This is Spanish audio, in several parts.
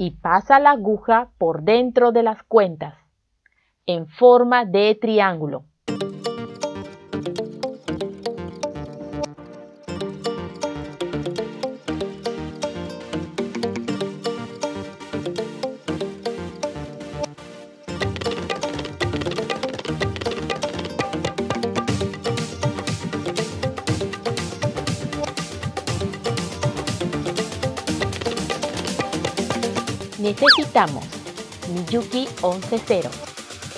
y pasa la aguja por dentro de las cuentas, en forma de triángulo. Necesitamos Miyuki 11-0,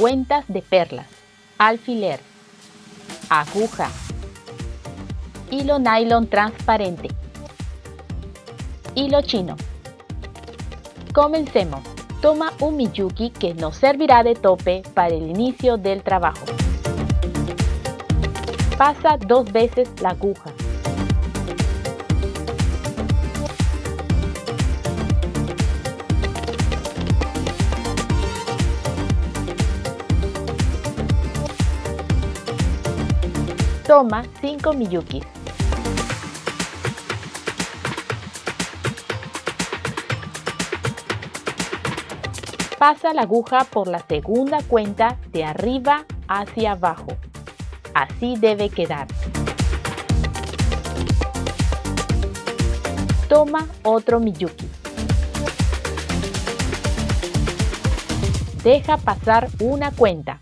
cuentas de perlas, alfiler, aguja, hilo nylon transparente, hilo chino. Comencemos. Toma un Miyuki que nos servirá de tope para el inicio del trabajo. Pasa 2 veces la aguja. Toma 5 miyukis. Pasa la aguja por la segunda cuenta de arriba hacia abajo. Así debe quedar. Toma otro miyuki. Deja pasar una cuenta.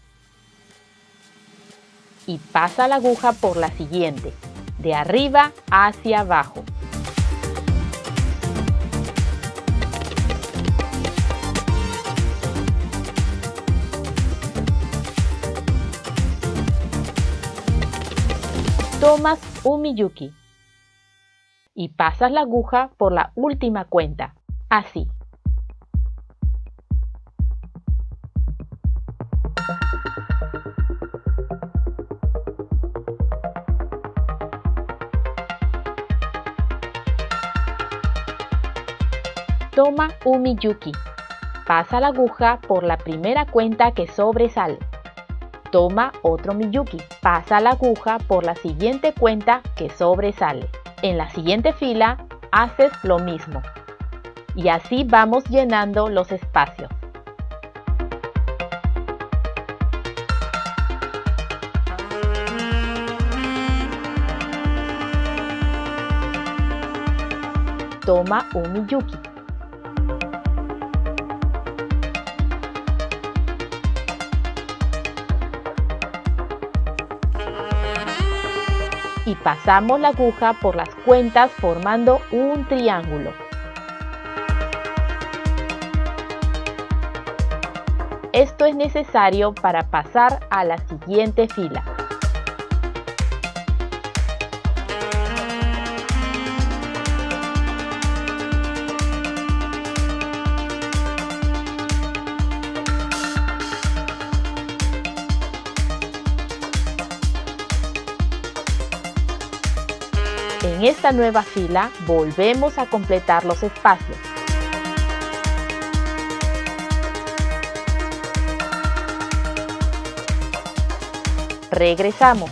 Y pasa la aguja por la siguiente, de arriba hacia abajo. Tomas un miyuki y pasas la aguja por la última cuenta, así. Toma un miyuki, pasa la aguja por la primera cuenta que sobresale. Toma otro miyuki, pasa la aguja por la siguiente cuenta que sobresale. En la siguiente fila haces lo mismo. Y así vamos llenando los espacios. Toma un miyuki. Y pasamos la aguja por las cuentas formando un triángulo. Esto es necesario para pasar a la siguiente fila. En esta nueva fila volvemos a completar los espacios. Regresamos.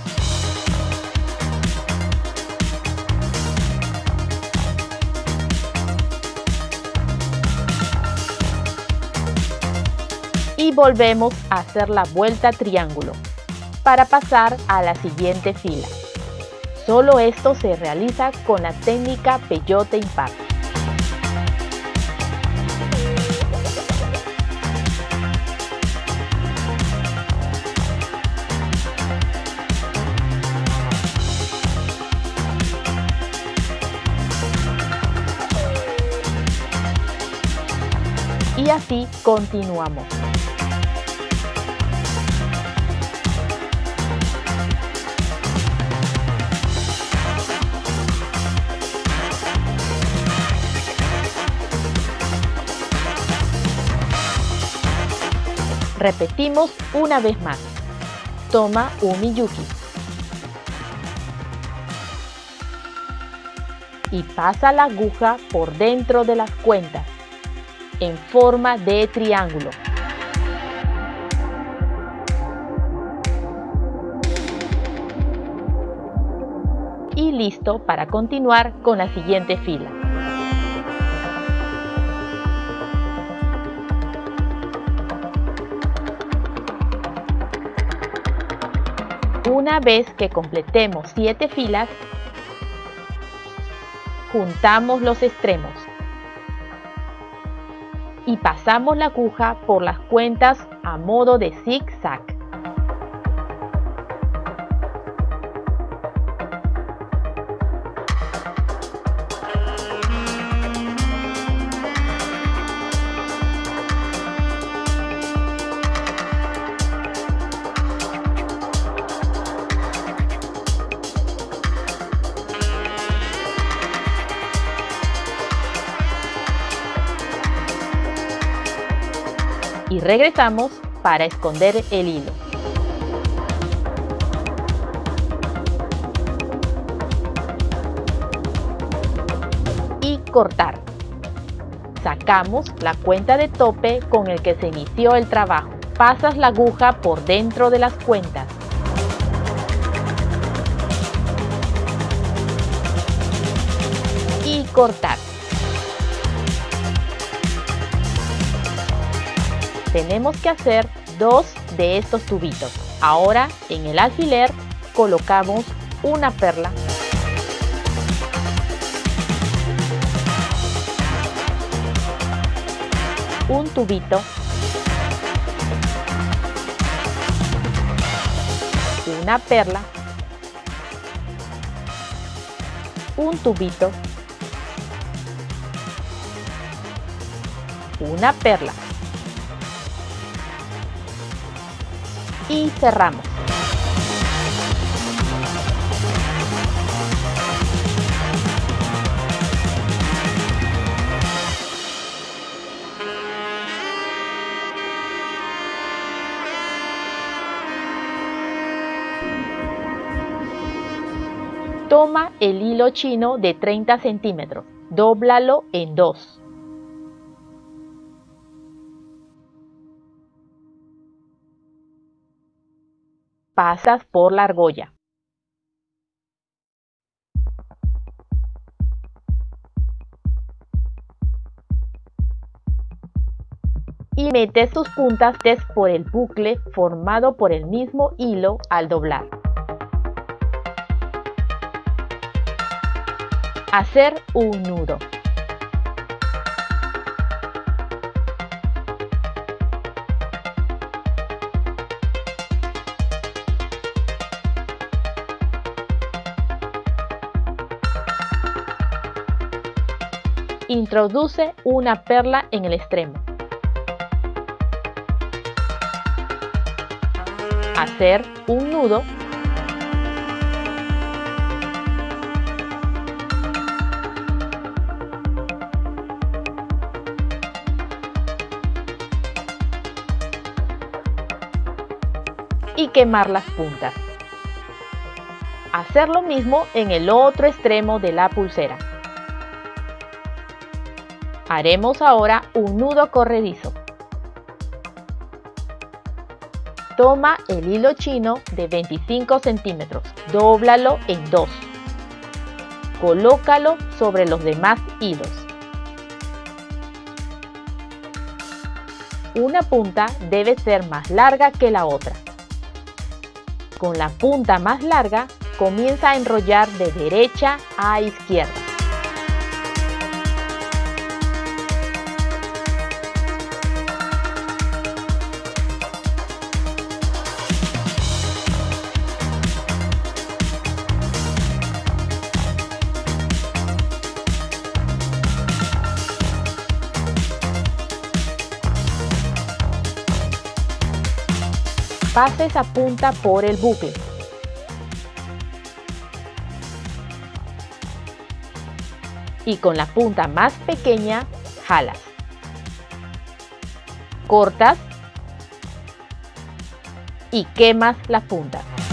Y volvemos a hacer la vuelta triángulo para pasar a la siguiente fila. Solo esto se realiza con la técnica Peyote Impar. Y así continuamos. Repetimos una vez más. Toma un miyuki. Y pasa la aguja por dentro de las cuentas, en forma de triángulo. Y listo para continuar con la siguiente fila. Una vez que completemos 7 filas, juntamos los extremos y pasamos la aguja por las cuentas a modo de zig-zag. Y regresamos para esconder el hilo. Y cortar. Sacamos la cuenta de tope con el que se inició el trabajo. Pasas la aguja por dentro de las cuentas. Y cortar. Tenemos que hacer 2 de estos tubitos. Ahora en el alfiler colocamos una perla un tubito una perla un tubito una perla y cerramos. Toma el hilo chino de 30 centímetros, dóblalo en 2. Pasas por la argolla. Y metes tus puntas por el bucle formado por el mismo hilo al doblar. Hacer un nudo. Introduce una perla en el extremo. Hacer un nudo. Y quemar las puntas. Hacer lo mismo en el otro extremo de la pulsera. Haremos ahora un nudo corredizo. Toma el hilo chino de 25 centímetros, dóblalo en 2. Colócalo sobre los demás hilos. Una punta debe ser más larga que la otra. Con la punta más larga, comienza a enrollar de derecha a izquierda. Pasa esa punta por el bucle. Y con la punta más pequeña, jalas. Cortas y quemas las puntas.